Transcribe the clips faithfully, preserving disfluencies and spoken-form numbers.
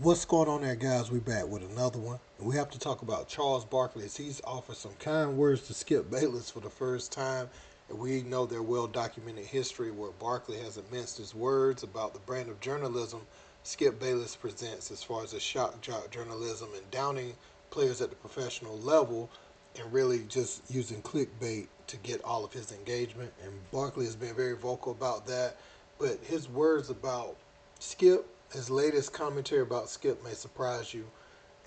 What's going on there, guys? We're back with another one. And we have to talk about Charles Barkley, as he's offered some kind words to Skip Bayless for the first time. And we know their well-documented history where Barkley has immersed his words about the brand of journalism Skip Bayless presents as far as the shock jock journalism and downing players at the professional level and really just using clickbait to get all of his engagement. And Barkley has been very vocal about that. But his words about Skip, his latest commentary about Skip may surprise you.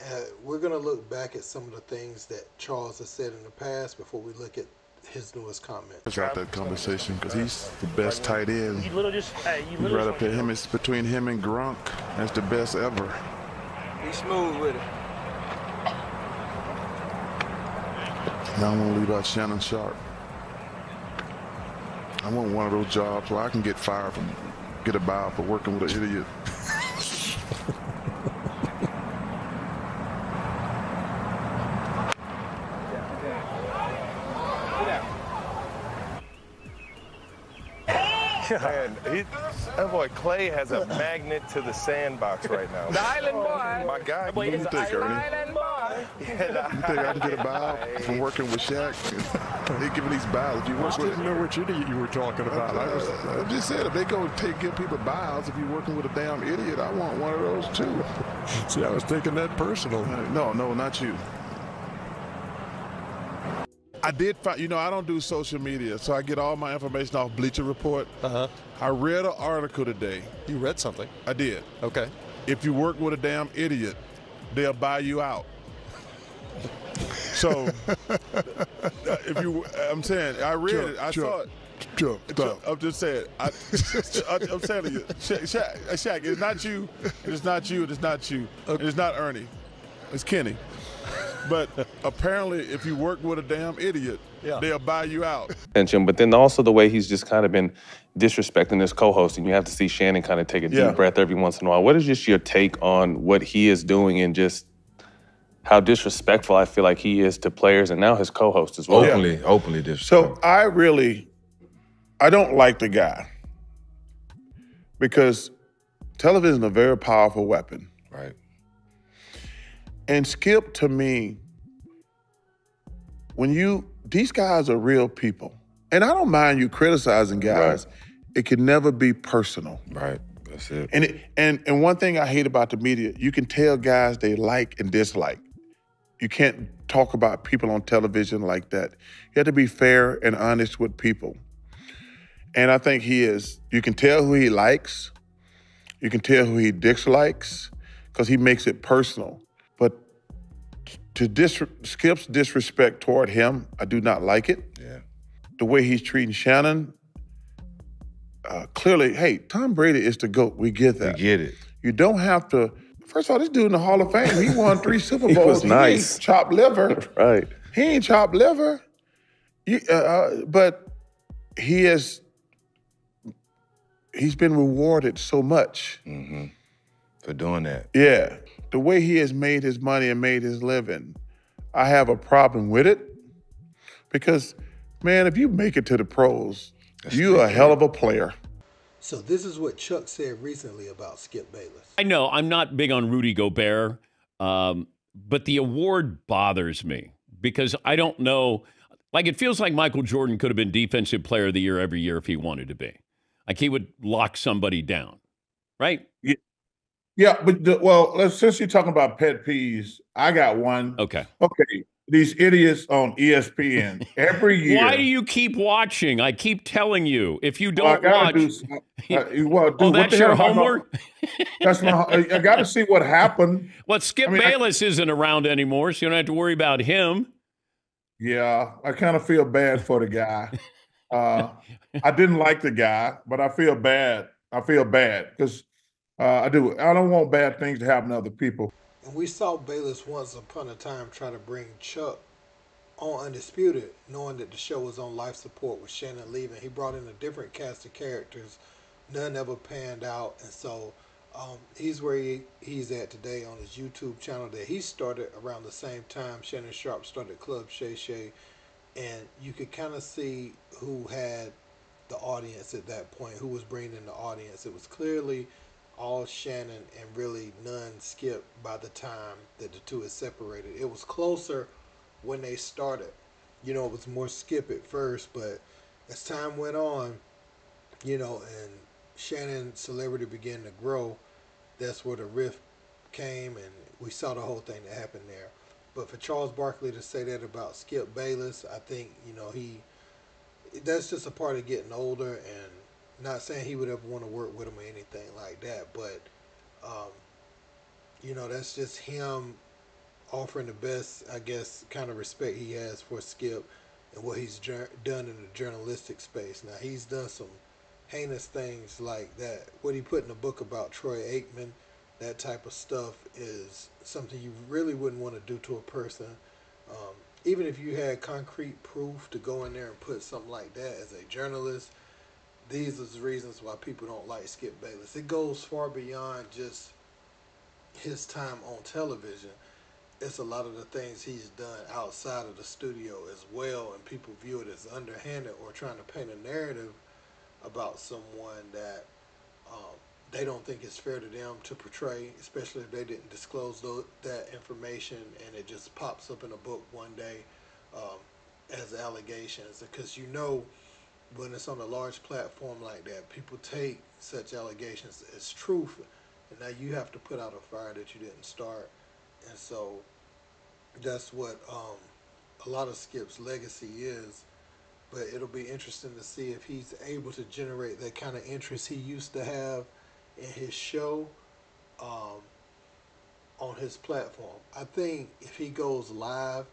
Uh, we're going to look back at some of the things that Charles has said in the past before we look at his newest comment. Let's wrap that conversation because he's the best tight end. You little just, hey, you little right up to him. It's between him and Gronk. That's the best ever. He's smooth with it. Now I want to leave out Shannon Sharpe. I want one of those jobs where I can get fired from, get a bow for working with an idiot. Man, he, that boy Clay has a magnet to the sandbox right now. The island boy. My guy, what do you think, Ernie? Island boy. Yeah, you think I can get a bow from working with Shaq? They giving these bows. You work I didn't with know which idiot you were talking about. I, was, I just said if they go take give people bows, if you're working with a damn idiot, I want one of those too. See, I was taking that personal. No, no, not you. I did find, you know, I don't do social media, so I get all my information off Bleacher Report. Uh-huh. I read an article today. You read something? I did. Okay. If you work with a damn idiot, they'll buy you out. So, if you, I'm saying, I read Trump, it, I Trump, saw it. Trump, Trump. I'm just saying, I, I'm telling you, Shaq, Shaq, Shaq, it's not you, it's not you, it's not you, okay. It's not Ernie, it's Kenny. But apparently, if you work with a damn idiot, yeah, they'll buy you out. But then also the way he's just kind of been disrespecting his co-host, and you have to see Shannon kind of take a deep yeah. breath every once in a while. What is just your take on what he is doing and just how disrespectful I feel like he is to players and now his co-host as well? Openly, yeah. openly disrespectful. So I really, I don't like the guy because television is a very powerful weapon. Right. And Skip, to me, when you, these guys are real people. And I don't mind you criticizing guys. Right. It can never be personal. Right, that's it. And, it, and and one thing I hate about the media, you can tell guys they like and dislike. You can't talk about people on television like that. You have to be fair and honest with people. And I think he is. You can tell who he likes. You can tell who he dislikes because he makes it personal. To dis Skip's disrespect toward him, I do not like it. Yeah. The way he's treating Shannon, uh, clearly, hey, Tom Brady is the GOAT. We get that. We get it. You don't have to. First of all, this dude in the Hall of Fame, he won three Super Bowls. He was nice. He ain't chopped liver. Right. He ain't chopped liver. You, uh, uh, but he has, he's been rewarded so much. Mm-hmm. For doing that. Yeah. The way he has made his money and made his living, I have a problem with it because, man, if you make it to the pros, you're a hell of a player. So this is what Chuck said recently about Skip Bayless. I know I'm not big on Rudy Gobert, um, but the award bothers me because I don't know. Like, it feels like Michael Jordan could have been Defensive Player of the Year every year if he wanted to be. Like, he would lock somebody down, right? Yeah. Yeah, but the, well, let's, since you're talking about pet peeves, I got one. Okay. Okay. These idiots on E S P N every year. Why do you keep watching? I keep telling you, if you don't well, watch. Do some, uh, well, dude, oh, that's your homework. That's my. I got to see what happened. Well, Skip I mean, Bayless I, isn't around anymore, so you don't have to worry about him. Yeah, I kind of feel bad for the guy. Uh, I didn't like the guy, but I feel bad. I feel bad because. Uh, I do. I don't want bad things to happen to other people. And we saw Bayless once upon a time try to bring Chuck on Undisputed, knowing that the show was on life support with Shannon leaving. He brought in a different cast of characters. None ever panned out. And so um, he's where he, he's at today on his YouTube channel that he started around the same time Shannon Sharpe started Club Shay Shay. And you could kind of see who had the audience at that point, who was bringing in the audience. It was clearly all Shannon and really none Skip by the time that the two is separated. It was closer when they started. You know, it was more Skip at first, but as time went on, you know, and Shannon's celebrity began to grow, that's where the rift came, and we saw the whole thing that happened there. But for Charles Barkley to say that about Skip Bayless, I think, you know, he, that's just a part of getting older, and not saying he would ever want to work with him or anything like that, but, um, you know, that's just him offering the best, I guess, kind of respect he has for Skip and what he's done in the journalistic space. Now, he's done some heinous things like that. What he put in the book about Troy Aikman, that type of stuff is something you really wouldn't want to do to a person. Um, even if you had concrete proof to go in there and put something like that as a journalist, these are the reasons why people don't like Skip Bayless. It goes far beyond just his time on television. It's a lot of the things he's done outside of the studio as well, and people view it as underhanded or trying to paint a narrative about someone that um, they don't think it's fair to them to portray, especially if they didn't disclose those, that information, and it just pops up in a book one day um, as allegations. Because you know, when it's on a large platform like that, people take such allegations as truth, and now you have to put out a fire that you didn't start. And so that's what um, a lot of Skip's legacy is. But it'll be interesting to see if he's able to generate that kind of interest he used to have in his show um, on his platform. I think if he goes live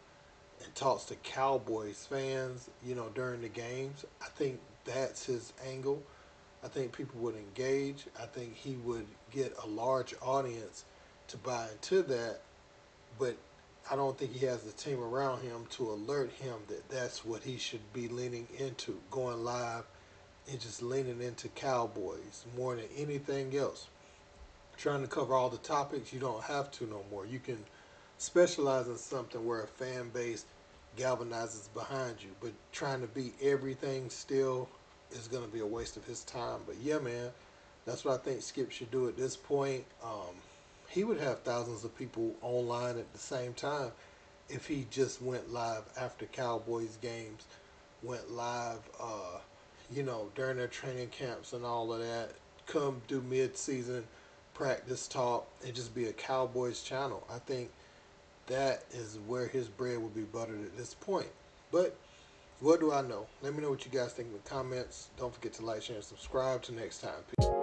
and talks to Cowboys fans, you know, during the games, I think that's his angle. I think people would engage. I think he would get a large audience to buy into that, but I don't think he has the team around him to alert him that that's what he should be leaning into, going live and just leaning into Cowboys more than anything else. Trying to cover all the topics, you don't have to no more. You can specialize in something where a fan base galvanizes behind you, but trying to be everything still is going to be a waste of his time. But yeah, man, that's what I think Skip should do at this point. Um, he would have thousands of people online at the same time if he just went live after Cowboys games, went live, uh, you know, during their training camps and all of that, come do mid-season practice talk and just be a Cowboys channel. I think that is where his bread will be buttered at this point. But what do I know? Let me know what you guys think in the comments. Don't forget to like, share, and subscribe. Till next time. Peace.